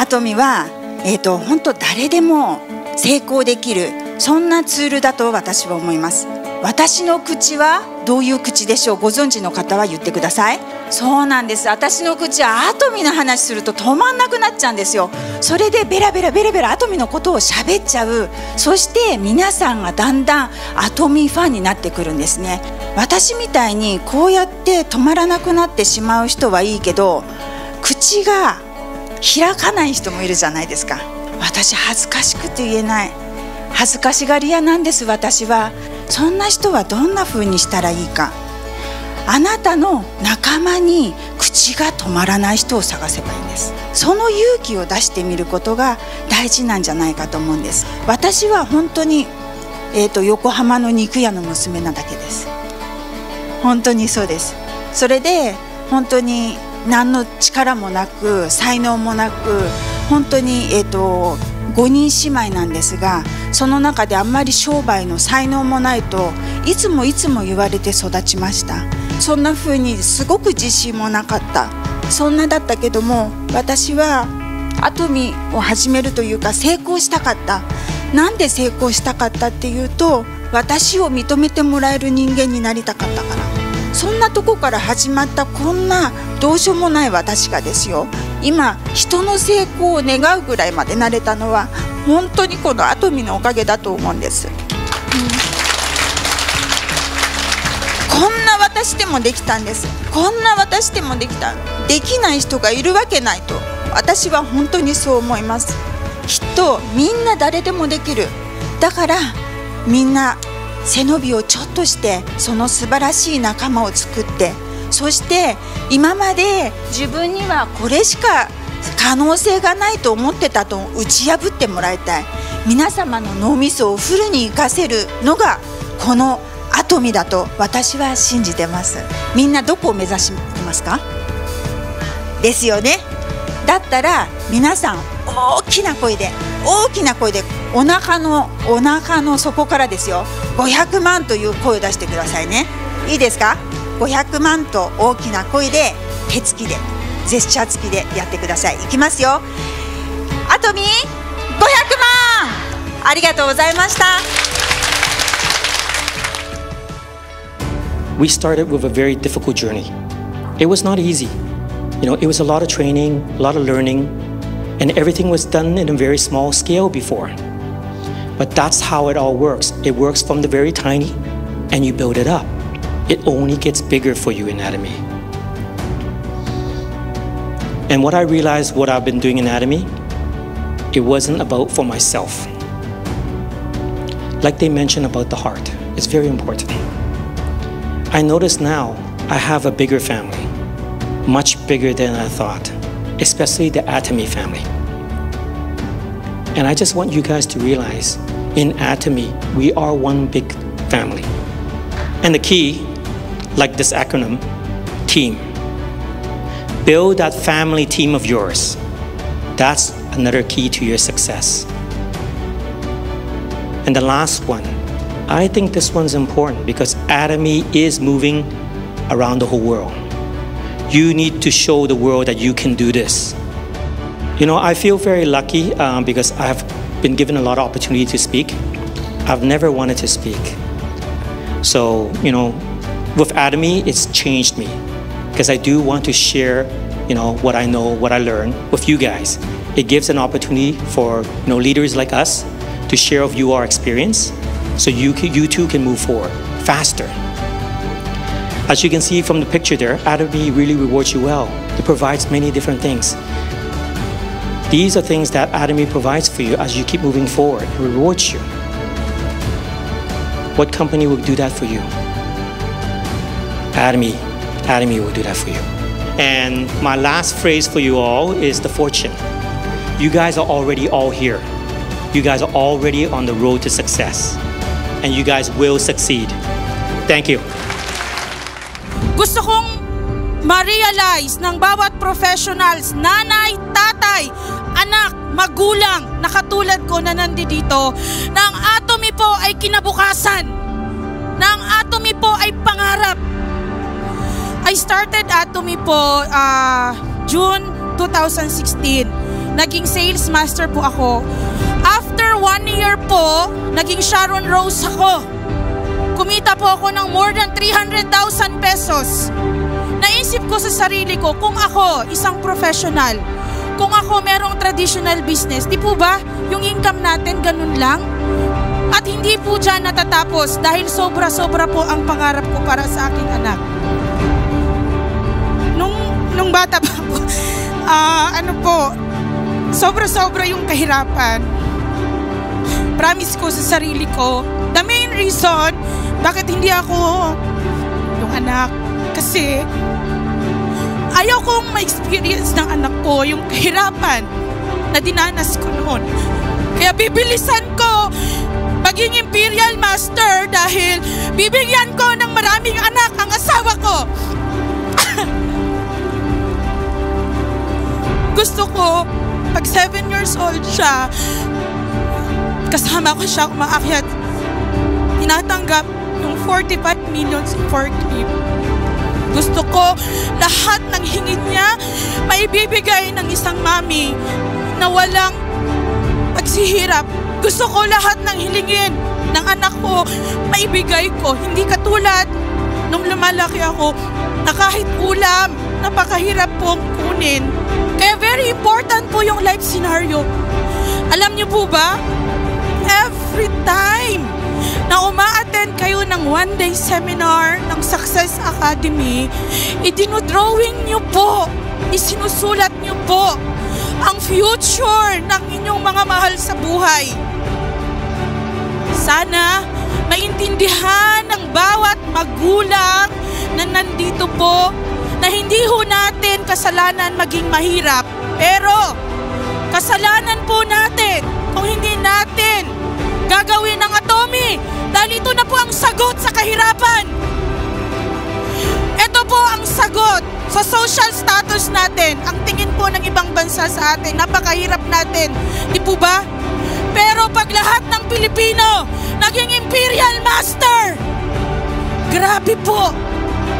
Atomyは、本当誰でも成功できるそんなツールだと私は思います。私の口はどういう口でしょう？ご存知の方は言ってください。そうなんです。私の口はAtomyの話すると止まんなくなっちゃうんですよ。それでベラベラAtomyのことをしゃべっちゃう。そして皆さんがだんだんAtomyファンになってくるんですね。私みたいにこうやって止まらなくなってしまう人はいいけど、口が開かない人もいるじゃないですか。私恥ずかしくて言えない、恥ずかしがり屋なんです、私は。そんな人はどんな風にしたらいいか。あなたの仲間に口が止まらない人を探せばいいんです。その勇気を出してみることが大事なんじゃないかと思うんです。私は本当に、横浜の肉屋の娘なだけです。本当にそうです。それで本当に何の力もなく才能もなく、本当に5人姉妹なんですが、その中であんまり商売の才能もないといつも言われて育ちました。そんな風にすごく自信もなかった、そんなだったけども、私はAtomyを始めるというか成功したかった。なんで成功したかったっていうと、私を認めてもらえる人間になりたかったから。そんなとこから始まったこんなどうしようもない私がですよ、今人の成功を願うぐらいまでなれたのは本当にこのAtomyのおかげだと思うんです。こんな私でもできたんです。こんな私でもできた。できない人がいるわけないと私は本当にそう思います。きっとみんな誰でもできる。だからみんな背伸びをちょっとして、その素晴らしい仲間を作って、そして今まで自分にはこれしか可能性がないと思ってたと打ち破ってもらいたい。皆様の脳みそをフルに活かせるのがこのAtomyだと私は信じてます。みんなどこを目指してますか？ですよね。だったら皆さん大きな声でお腹の底からですよ、500万という声を出してくださいね。いいですか？500万と大きな声で、手つきで、ジェスチャー付きでやってください。いきますよ。Atomy500万、ありがとうございました。We started with a very difficult journey. It was not easy. You know, it was a lot of training, a lot of learning, and everything was done in a very small scale before. But that's how it all works. It works from the very tiny, and you build it up. It only gets bigger for you in Atomy. And what I realized, what I've been doing in Atomy, it wasn't about for myself. Like they mentioned about the heart, it's very important. I notice now I have a bigger family, much bigger than I thought, especially the Atomy family. And I just want you guys to realize, in Atomy, we are one big family. And the key, like this acronym, team. Build that family team of yours. That's another key to your success. And the last one, I think this one's important because Atomy is moving around the whole world. You need to show the world that you can do this. You know, I feel very lucky because I've been given a lot of opportunity to speak. I've never wanted to speak. So, you know, with Atomy, it's changed me because I do want to share, you know, what I learn with you guys. It gives an opportunity for, you know, leaders like us to share with you our experience. So you too can move forward faster. As you can see from the picture there, Atomy really rewards you well. It provides many different things. These are things that Atomy provides for you as you keep moving forward. It rewards you. What company will do that for you? Atomy will do that for you. And my last phrase for you all is the fortune. You guys are already all here. You guys are already on the road to success. And you guys will succeed. Thank you. Gusto kong ma-realize ng bawat professionals, nanay, tatay, anak, magulang na katulad ko na nandito, na ang Atomy po ay kinabukasan, na ang Atomy po ay pangarap. I started Atomy po June 2016. naging sales master po ako. After 1 year po, naging Sharon Rose ako. Kumita po ako ng more than 300,000 pesos. Naisip ko sa sarili ko, kung ako isang professional, kung ako merong traditional business, di po ba yung income natin ganun lang? At hindi po dyan natatapos dahil sobra-sobra po ang pangarap ko para sa aking anak. Nung bata pa po, sobra-sobra yung kahirapan. Promise ko sa sarili ko, the main reason bakit hindi ako yung anak, kasi ayaw kong ma-experience ng anak ko yung kahirapan na dinanas ko noon. Kaya bibilisan ko maging imperial master dahil bibigyan ko ng maraming anak ang asawa ko. Gusto ko, pag 7 years old siya, kasama ko siya umaakyat. Tinatanggap yung 45 million support team. Gusto ko, lahat ng hingin niya, maibibigay ng isang mami na walang pagsihirap. Gusto ko lahat ng hilingin ng anak ko, maibigay ko. Hindi katulad nung lumalaki ako na kahit ulam, napakahirap pong kunin. Kaya very important po yung life scenario. Alam niyo po ba, every time na uma-attend kayo ng one-day seminar ng Success Academy, idinodrawing niyo po, isinusulat niyo po ang future ng inyong mga mahal sa buhay. Sana maintindihan ng bawat magulang na nandito po na hindi ho natin kasalanan maging mahirap, pero kasalanan po natin kung hindi natin gagawin ang Atomy dahil ito na po ang sagot sa kahirapan. Ito po ang sagot sa social status natin, ang tingin po ng ibang bansa sa atin, napakahirap natin, di po ba? Pero pag lahat ng Pilipino naging imperial master, grabe po,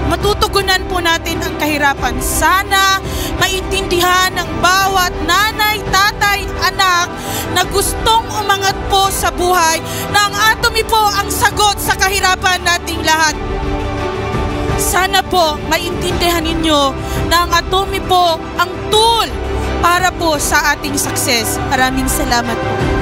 matutugunan po natin ang kahirapan. Sana maintindihan ng bawat nanay, tatay, anak na gustong umangat po sa buhay na ang Atomy po ang sagot sa kahirapan nating lahat. Sana po maintindihan ninyo na ang Atomy po ang tool para po sa ating success. Maraming salamat po.